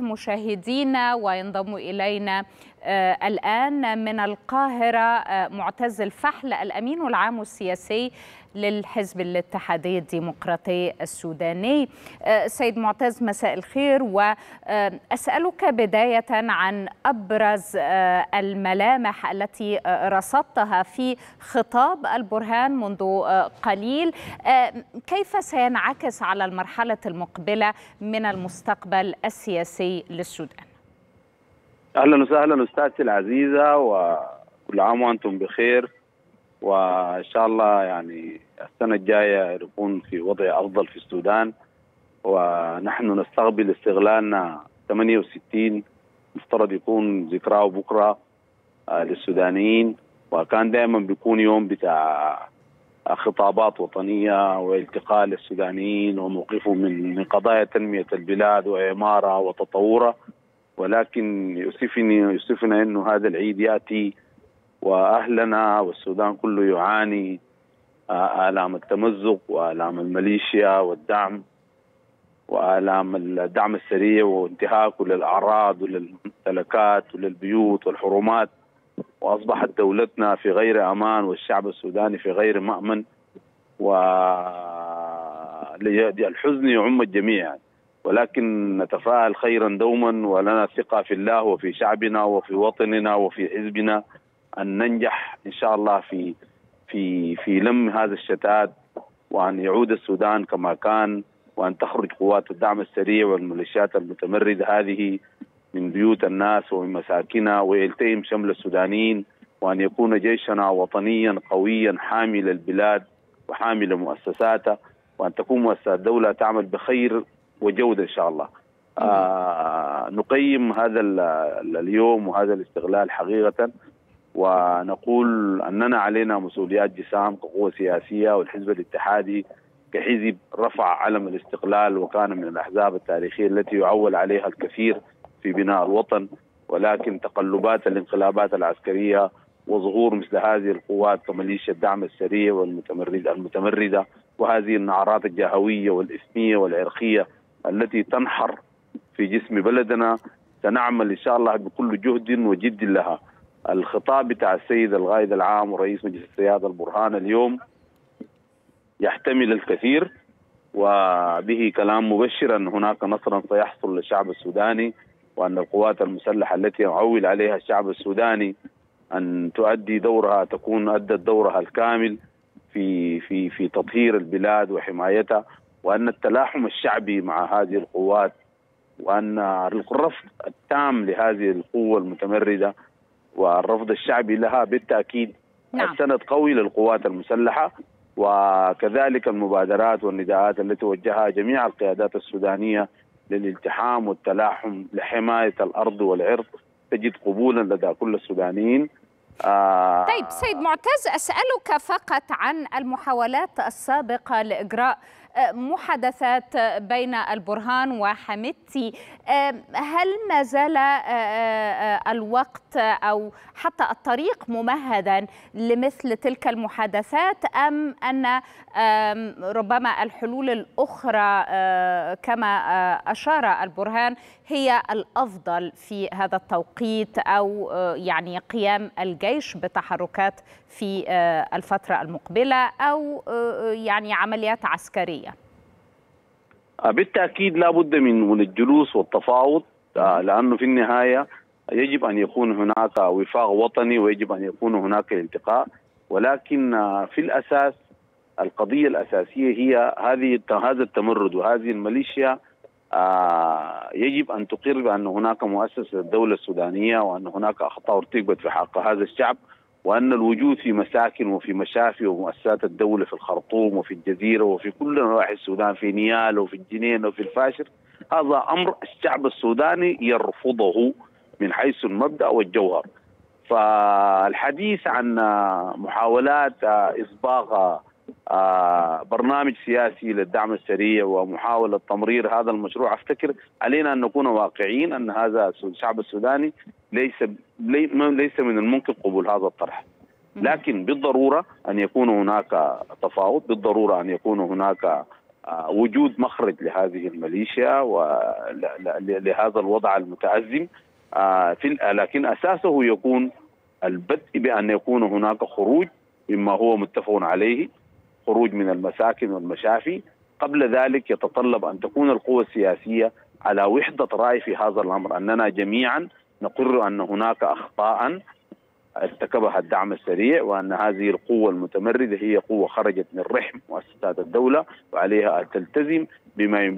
مشاهدينا، وينضم إلينا الآن من القاهرة معتز الفحل، الأمين العام السياسي للحزب الاتحادي الديمقراطي السوداني. سيد معتز، مساء الخير، وأسألك بداية عن أبرز الملامح التي رصدتها في خطاب البرهان منذ قليل، كيف سينعكس على المرحلة المقبلة من المستقبل السياسي للسودان؟ أهلا وسهلا أستاذتي العزيزة، وكل عام وأنتم بخير، وإن شاء الله يعني السنة الجاية نكون في وضع أفضل في السودان، ونحن نستقبل استغلالنا 68، مفترض يكون ذكراه بكرة للسودانيين، وكان دائما بيكون يوم بتاع خطابات وطنية والتقاء للسودانيين وموقفهم من قضايا تنمية البلاد وإعمارها وتطورها، ولكن يؤسفنا أنه هذا العيد يأتي وأهلنا والسودان كله يعاني آلام التمزق وآلام الميليشيا والدعم وآلام الدعم السريع وانتهاكه للأعراض وللممتلكات وللبيوت والحرمات، وأصبحت دولتنا في غير أمان والشعب السوداني في غير مأمن، والحزن يعم الجميع يعني. ولكن نتفاءل خيرا دوما، ولنا ثقة في الله وفي شعبنا وفي وطننا وفي حزبنا أن ننجح إن شاء الله في لم هذا الشتات، وأن يعود السودان كما كان، وأن تخرج قوات الدعم السريع والميليشيات المتمردة هذه من بيوت الناس ومن مساكنها، ويلتئم شمل السودانيين، وأن يكون جيشنا وطنيا قويا حامي للبلاد وحامي لمؤسساتها، وأن تكون مؤسسات الدولة تعمل بخير وجودة إن شاء الله. نقيم هذا اليوم وهذا الاستغلال حقيقة، ونقول أننا علينا مسؤوليات جسام كقوة سياسية، والحزب الاتحادي كحزب رفع علم الاستقلال وكان من الأحزاب التاريخية التي يعول عليها الكثير في بناء الوطن، ولكن تقلبات الانقلابات العسكرية وظهور مثل هذه القوات كميليشيا الدعم السريع والمتمردة وهذه النعرات الجهوية والإثنية والعرقية التي تنحر في جسم بلدنا، سنعمل إن شاء الله بكل جهد وجد لها. الخطاب بتاع السيد القائد العام ورئيس مجلس السيادة البرهان اليوم يحتمل الكثير، وبه كلام مبشر أن هناك نصرا سيحصل للشعب السوداني، وأن القوات المسلحة التي يعول عليها الشعب السوداني أن تؤدي دورها، تكون أدت دورها الكامل في تطهير البلاد وحمايتها، وأن التلاحم الشعبي مع هذه القوات، وأن الرفض التام لهذه القوة المتمردة والرفض الشعبي لها بالتأكيد السند قوي للقوات المسلحة، وكذلك المبادرات والنداءات التي وجهها جميع القيادات السودانية للالتحام والتلاحم لحماية الأرض والعرض تجد قبولا لدى كل السودانيين. طيب سيد معتز، أسألك فقط عن المحاولات السابقة لإجراء محادثات بين البرهان وحميدتي، هل ما زال الوقت أو حتى الطريق ممهدا لمثل تلك المحادثات، أم أن ربما الحلول الأخرى كما أشار البرهان هي الأفضل في هذا التوقيت، أو يعني قيام الجيش بتحركات في الفترة المقبلة، أو يعني عمليات عسكرية؟ بالتأكيد لا بد من الجلوس والتفاوض، لأنه في النهاية يجب أن يكون هناك وفاق وطني ويجب أن يكون هناك التقاء، ولكن في الأساس القضية الأساسية هي هذا التمرد وهذه الميليشيا، يجب أن تقر بأن هناك مؤسسة الدولة السودانية، وأن هناك أخطاء ارتكبت في حق هذا الشعب، وأن الوجود في مساكن وفي مشافي ومؤسسات الدولة في الخرطوم وفي الجزيرة وفي كل نواحي السودان، في نيال وفي الجنين وفي الفاشر، هذا أمر الشعب السوداني يرفضه من حيث المبدأ والجوهر. فالحديث عن محاولات إصباغ برنامج سياسي للدعم السريع ومحاولة تمرير هذا المشروع، أفتكر علينا أن نكون واقعيين أن هذا الشعب السوداني ليس من الممكن قبول هذا الطرح، لكن بالضرورة أن يكون هناك تفاوض، بالضرورة أن يكون هناك وجود مخرج لهذه الميليشيا ولهذا الوضع المتأزم، لكن أساسه يكون البدء بأن يكون هناك خروج مما هو متفق عليه، خروج من المساكن والمشافي. قبل ذلك يتطلب أن تكون القوى السياسية على وحدة رأي في هذا الأمر، أننا جميعا نقر أن هناك أخطاء ارتكبها الدعم السريع، وأن هذه القوة المتمردة هي قوة خرجت من رحم مؤسسات الدولة، وعليها أن تلتزم بما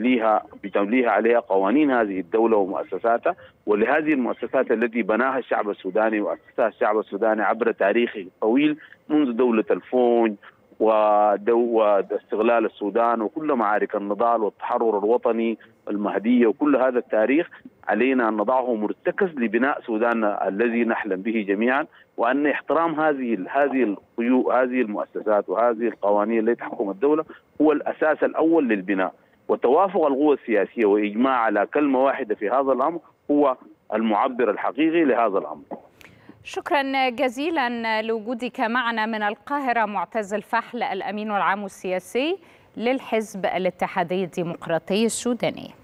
بتمليها عليها قوانين هذه الدولة ومؤسساتها. ولهذه المؤسسات التي بناها الشعب السوداني وأسسها الشعب السوداني عبر تاريخه الطويل منذ دولة الفونج واستغلال السودان وكل معارك النضال والتحرر الوطني المهدية وكل هذا التاريخ، علينا أن نضعه مرتكز لبناء سوداننا الذي نحلم به جميعا، وأن احترام هذه المؤسسات وهذه القوانين التي تحكم الدولة هو الأساس الأول للبناء. وتوافق القوى السياسية وإجماع على كلمة واحدة في هذا الأمر هو المعبر الحقيقي لهذا الأمر. شكرا جزيلا لوجودك معنا من القاهرة معتز الفحل، الأمين العام السياسي للحزب الاتحادي الديمقراطي السوداني.